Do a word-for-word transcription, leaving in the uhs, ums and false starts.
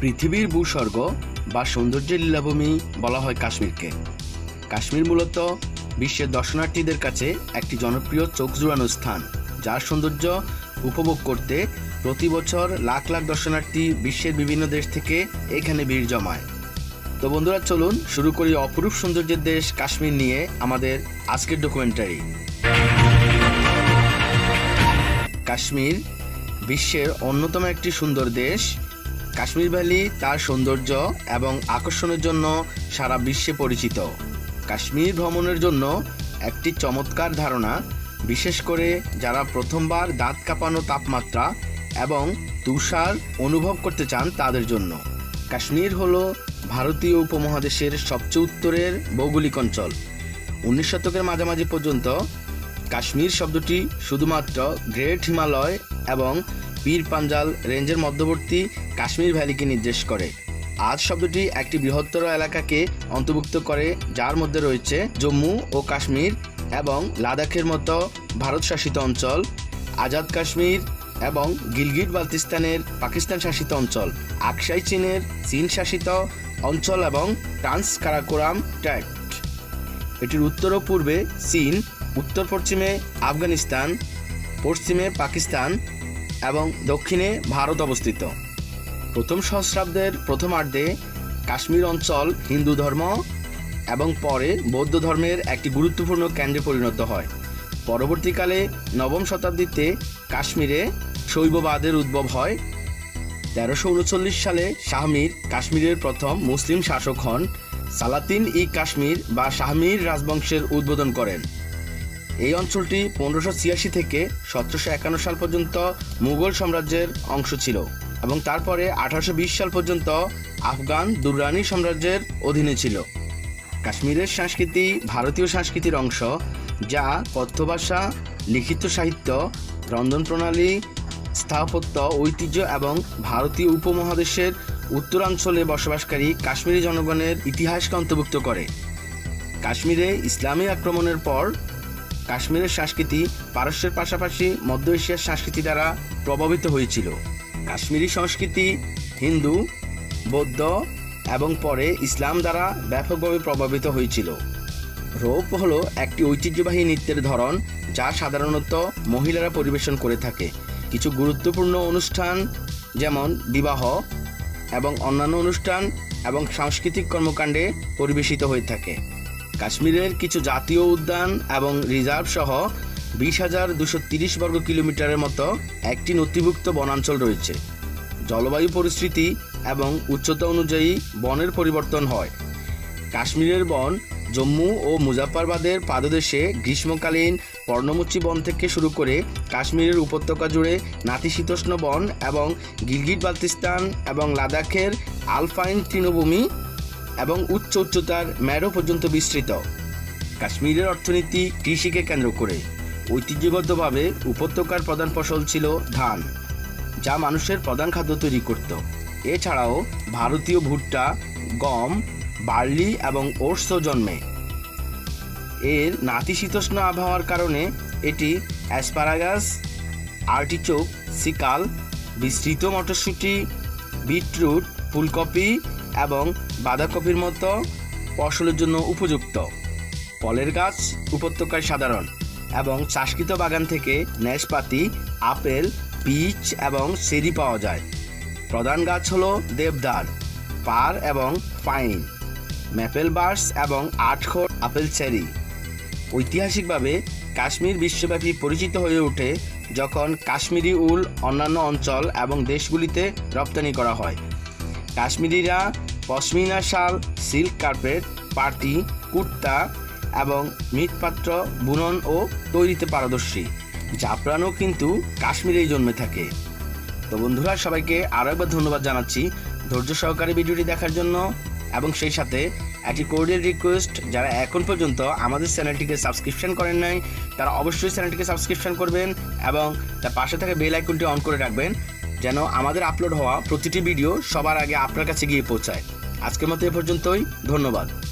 পৃথিবীর ভূস্বর্গ বা সৌন্দর্যের লীলাভূমি বলা হয় কাশ্মীরকে। কাশ্মীর মূলত বিশ্বের দর্শনার্থীদের কাছে একটি জনপ্রিয় চোখ জোড়ানো স্থান, যার সৌন্দর্য উপভোগ করতে প্রতি বছর লাখ লাখ দর্শনার্থী বিশ্বের বিভিন্ন দেশ থেকে এখানে ভিড় জমায়। তো বন্ধুরা, চলুন শুরু করি অপরূপ সৌন্দর্যের দেশ কাশ্মীর নিয়ে আমাদের আজকের ডকুমেন্টারি। কাশ্মীর বিশ্বের অন্যতম একটি সুন্দর দেশ। কাশ্মীর ভ্যালি তার সৌন্দর্য এবং আকর্ষণের জন্য সারা বিশ্বে পরিচিত। কাশ্মীর ভ্রমণের জন্য একটি চমৎকার ধারণা, বিশেষ করে যারা প্রথমবার দাঁত কাঁপানো তাপমাত্রা এবং তুষার অনুভব করতে চান তাদের জন্য। কাশ্মীর হলো ভারতীয় উপমহাদেশের সবচেয়ে উত্তরের ভৌগোলিক অঞ্চল। উনিশ শতকের মাঝামাঝি পর্যন্ত কাশ্মীর শব্দটি শুধুমাত্র গ্রেট হিমালয় এবং পীর পাঞ্জাল রেঞ্জের মধ্যবর্তী কাশ্মীর ভ্যালিকে নির্দেশ করে। আজ শব্দটি একটি বৃহত্তর এলাকাকে অন্তর্ভুক্ত করে, যার মধ্যে রয়েছে জম্মু ও কাশ্মীর এবং লাদাখের মতো ভারতশাসিত অঞ্চল, আজাদ কাশ্মীর এবং গিলগিট বালতিস্তানের পাকিস্তান শাসিত অঞ্চল, আকসাই চীনের চীন শাসিত অঞ্চল এবং ট্রান্স কারাকোরাম ট্র্যাক্ট। এটির উত্তর ও পূর্বে চীন, উত্তর পশ্চিমে আফগানিস্তান, পশ্চিমে পাকিস্তান এবং দক্ষিণে ভারত অবস্থিত। প্রথম সহস্রাব্দের প্রথমার্ধে কাশ্মীর অঞ্চল হিন্দু ধর্ম এবং পরে বৌদ্ধ ধর্মের একটি গুরুত্বপূর্ণ কেন্দ্রে পরিণত হয়। পরবর্তীকালে নবম শতাব্দীতে কাশ্মীরে শৈববাদের উদ্ভব হয়। তেরোশো উনচল্লিশ সালে শাহ মীর কাশ্মীরের প্রথম মুসলিম শাসক হন। সালাতিন ই কাশ্মীর বা শাহ মীর রাজবংশের উদ্বোধন করেন। এই অঞ্চলটি পনেরোশো ছিয়াশি থেকে সতেরোশো একান্ন সাল পর্যন্ত মুঘল সাম্রাজ্যের অংশ ছিল এবং তারপরে আঠারোশো বিশ সাল পর্যন্ত আফগান দুররানি সাম্রাজ্যের অধীনে ছিল। কাশ্মীরের সংস্কৃতি ভারতীয় সংস্কৃতির অংশ, যা কথ্য ভাষা, লিখিত সাহিত্য, রন্ধনপ্রণালী, স্থাপত্য ঐতিহ্য এবং ভারতীয় উপমহাদেশের উত্তরাঞ্চলে বসবাসকারী কাশ্মীরি জনগণের ইতিহাসকে অন্তর্ভুক্ত করে। কাশ্মীরে ইসলামী আক্রমণের পর কাশ্মীরের সংস্কৃতি পারস্যের পাশাপাশি মধ্য এশিয়ার সংস্কৃতি দ্বারা প্রভাবিত হয়েছিল। কাশ্মীরি সংস্কৃতি হিন্দু, বৌদ্ধ এবং পরে ইসলাম দ্বারা ব্যাপকভাবে প্রভাবিত হয়েছিল। রোপ হলো একটি ঐতিহ্যবাহী নৃত্যের ধরন, যা সাধারণত মহিলারা পরিবেশন করে থাকে। কিছু গুরুত্বপূর্ণ অনুষ্ঠান যেমন বিবাহ এবং অন্যান্য অনুষ্ঠান এবং সাংস্কৃতিক কর্মকাণ্ডে পরিবেশিত হয়ে থাকে। কাশ্মীরের কিছু জাতীয় উদ্যান এবং রিজার্ভ সহ বিশ হাজার দুশো তিরিশ বর্গ কিলোমিটারের মতো একটি নথিভুক্ত বনাঞ্চল রয়েছে। জলবায়ু পরিস্থিতি এবং উচ্চতা অনুযায়ী বনের পরিবর্তন হয়। কাশ্মীরের বন জম্মু ও মুজাফরবাদের পাদদেশে গ্রীষ্মকালীন পর্ণমোচী বন থেকে শুরু করে কাশ্মীরের উপত্যকা জুড়ে নাতিশীতোষ্ণ বন এবং গিলগিট বালতিস্তান এবং লাদাখের আলপাইন তৃণভূমি এবং উচ্চ উচ্চতার ম্যারো পর্যন্ত বিস্তৃত। কাশ্মীরের অর্থনীতি কৃষিকে কেন্দ্র করে। ঐতিহ্যগতভাবে উপত্যকার প্রধান ফসল ছিল ধান, যা মানুষের প্রধান খাদ্য তৈরি করত। এছাড়াও ভারতীয় ভুট্টা, গম, বার্লি এবং ওটসও জন্মে। এর নাতিশীতোষ্ণ আবহাওয়ার কারণে এটি অ্যাসপারাগাস, আর্টিচোক, সিকাল, বিস্তৃত মটরশুঁটি, বিটরুট, ফুলকপি এবং বাঁধাকপির মতো ফসলের জন্য উপযুক্ত। ফলের গাছ উপত্যকায় সাধারণ এবং চাষকৃত বাগান থেকে ন্যাশপাতি, আপেল, পিচ এবং চেরি পাওয়া যায়। প্রধান গাছ হল দেবদার, পার এবং পাইন, ম্যাপেল বার্স এবং আটখোর আপেল চেরি। ঐতিহাসিকভাবে কাশ্মীর বিশ্বব্যাপী পরিচিত হয়ে ওঠে যখন কাশ্মীরি উল অন্যান্য অঞ্চল এবং দেশগুলিতে রপ্তানি করা হয়। কাশ্মীরিরা পশমিনা শাল, সিল্ক কার্পেট, পাটি, কুর্তা এবং মৃৎপাত্র বুনন ও তৈরিতে পারদর্শী। জাফরানও কিন্তু কাশ্মীরেই জন্মে থাকে। তো বন্ধুরা, সবাইকে আরও একবার ধন্যবাদ জানাচ্ছি ধৈর্য সহকারে ভিডিওটি দেখার জন্য এবং সেই সাথে একটি কোর্ডিয়াল রিকোয়েস্ট, যারা এখন পর্যন্ত আমাদের চ্যানেলটিকে সাবস্ক্রিপশন করেন নাই তারা অবশ্যই চ্যানেলটিকে সাবস্ক্রিপশন করবেন এবং তার পাশে থাকা বেল আইকনটি অন করে রাখবেন, যেন আমাদের আপলোড হওয়া প্রতিটি ভিডিও সবার আগে আপনার কাছে গিয়ে পৌঁছায়। আজকের মতো এ পর্যন্তই, ধন্যবাদ।